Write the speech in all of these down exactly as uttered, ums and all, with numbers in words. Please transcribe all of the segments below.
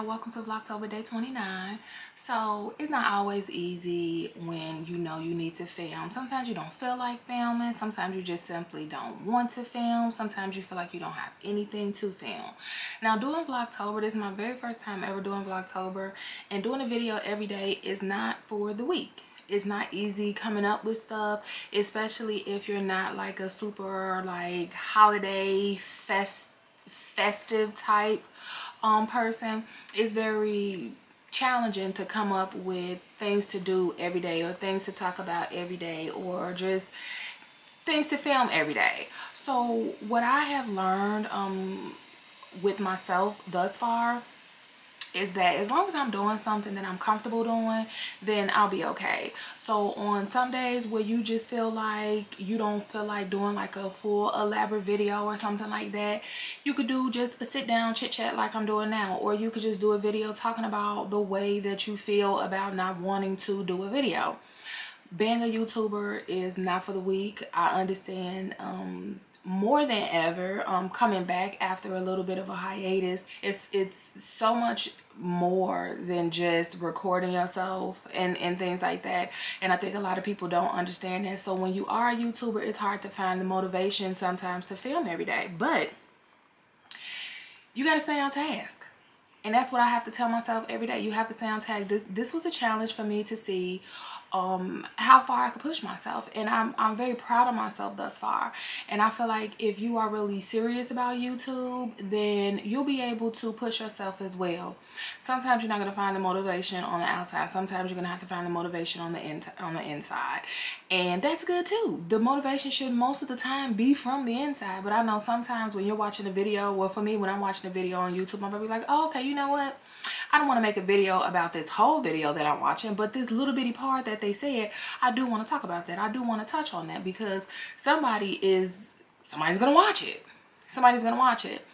y'all, welcome to Vlogtober day twenty-nine. So it's not always easy when you know you need to film. Sometimes you don't feel like filming, sometimes you just simply don't want to film, sometimes you feel like you don't have anything to film. Now doing Vlogtober, this is my very first time ever doing Vlogtober, and doing a video every day is not for the weak. It's not easy coming up with stuff, especially if you're not like a super like holiday fest festive type um person. It's very challenging to come up with things to do every day, or things to talk about every day, or just things to film every day. So what I have learned um with myself thus far is that as long as I'm doing something that I'm comfortable doing, then I'll be okay. So on some days where you just feel like you don't feel like doing like a full elaborate video or something like that, you could do just a sit down chit chat like I'm doing now, or you could just do a video talking about the way that you feel about not wanting to do a video. Being a YouTuber is not for the weak. I understand um more than ever, um coming back after a little bit of a hiatus, it's it's so much more than just recording yourself and and things like that, and I think a lot of people don't understand that. So when you are a YouTuber, it's hard to find the motivation sometimes to film every day, but you got to stay on task. And that's what I have to tell myself every day. You have to stay on task. This, this was a challenge for me to see um, how far I could push myself. And I'm, I'm very proud of myself thus far. And I feel like if you are really serious about YouTube, then you'll be able to push yourself as well. Sometimes you're not going to find the motivation on the outside. Sometimes you're going to have to find the motivation on the, in on the inside. And that's good too. The motivation should most of the time be from the inside. But I know sometimes when you're watching a video, well for me, when I'm watching a video on YouTube, I'm going to be like, oh, okay, you know what? I don't want to make a video about this whole video that I'm watching, but this little bitty part that they said, I do want to talk about that. I do want to touch on that because somebody is, somebody's going to watch it. Somebody's going to watch it.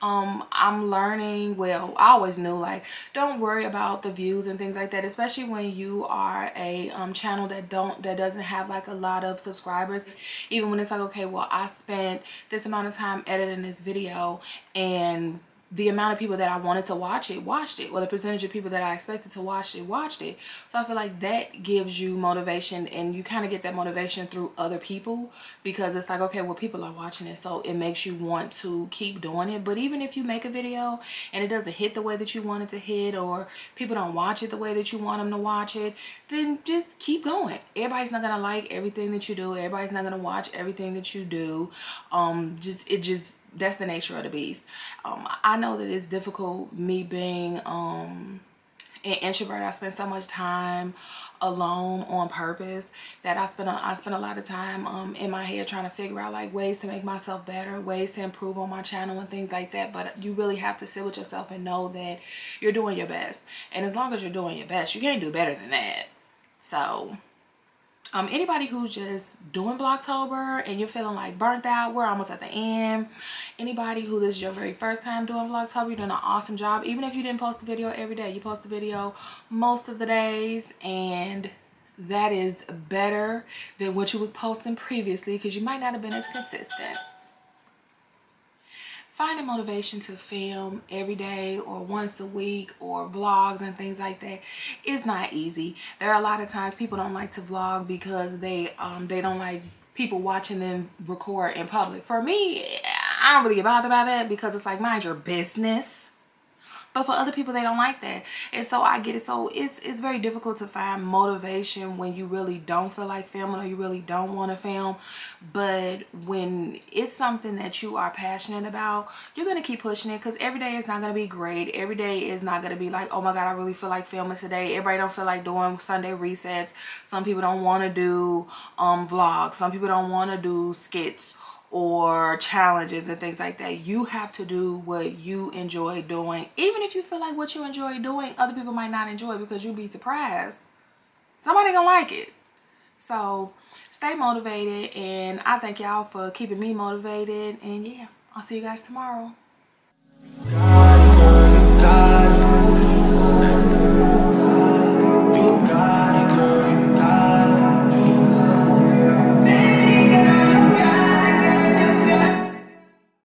Um, I'm learning, well, I always knew, like, don't worry about the views and things like that, especially when you are a um, channel that don't, that doesn't have like a lot of subscribers. Even when it's like, okay, well, I spent this amount of time editing this video, and the amount of people that I wanted to watch it watched it, or well, the percentage of people that I expected to watch it watched it. So I feel like that gives you motivation, and you kind of get that motivation through other people, because it's like, okay, well, people are watching it, so it makes you want to keep doing it. But even if you make a video and it doesn't hit the way that you want it to hit, or people don't watch it the way that you want them to watch it, then just keep going. Everybody's not gonna like everything that you do, everybody's not gonna watch everything that you do. Um just it just that's the nature of the beast. Um, I know that it's difficult, me being um, an introvert. I spend so much time alone on purpose that I spend a, I spend a lot of time um, in my head trying to figure out like ways to make myself better, ways to improve on my channel and things like that. But you really have to sit with yourself and know that you're doing your best. And as long as you're doing your best, you can't do better than that. So Um, anybody who's just doing Vlogtober and you're feeling like burnt out, we're almost at the end. Anybody who this is your very first time doing Vlogtober, you're doing an awesome job. Even if you didn't post a video every day, you post a video most of the days, and that is better than what you was posting previously, because you might not have been as consistent. Finding motivation to film every day or once a week or vlogs and things like that is not easy. There are a lot of times people don't like to vlog because they um, they don't like people watching them record in public. For me, I don't really get bothered by that, because it's like, mind your business. But for other people, they don't like that, and so I get it. So it's it's very difficult to find motivation when you really don't feel like filming, or you really don't want to film. But when it's something that you are passionate about, you're going to keep pushing it, because every day is not going to be great. Every day is not going to be like, oh my god, I really feel like filming today. Everybody don't feel like doing Sunday resets. Some people don't want to do um vlogs. Some people don't want to do skits or challenges and things like that. You have to do what you enjoy doing, even if you feel like what you enjoy doing other people might not enjoy, because you'll be surprised somebody gonna like it. So stay motivated, and I thank y'all for keeping me motivated, and yeah, I'll see you guys tomorrow.